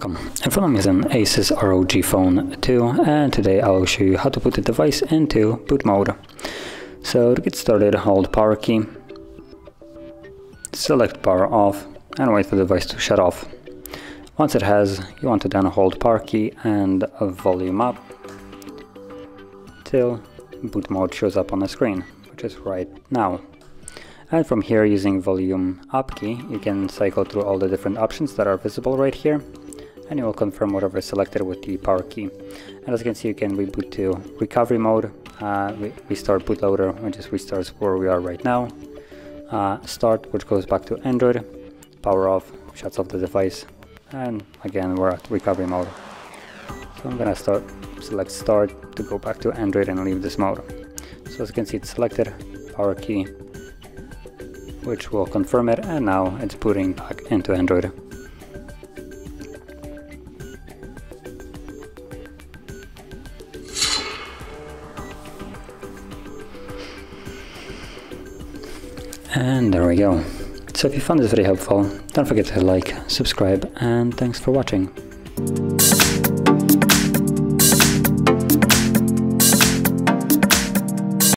Welcome, in front I'm using Asus ROG Phone 2 and today I'll show you how to put the device into boot mode. So to get started, hold power key, select power off and wait for the device to shut off. Once it has, you want to then hold power key and volume up till boot mode shows up on the screen, which is right now. And from here, using volume up key, you can cycle through all the different options that are visible right here, and you will confirm whatever is selected with the power key. And as you can see, you can reboot to recovery mode, restart bootloader, which just restarts where we are right now, start, which goes back to Android, power off, shuts off the device, and again we're at recovery mode. So I'm gonna select start to go back to Android and leave this mode. So as you can see, it's selected, power key, which will confirm it, and now it's booting back into Android. And there we go. So if you found this video helpful, don't forget to like, subscribe, and thanks for watching.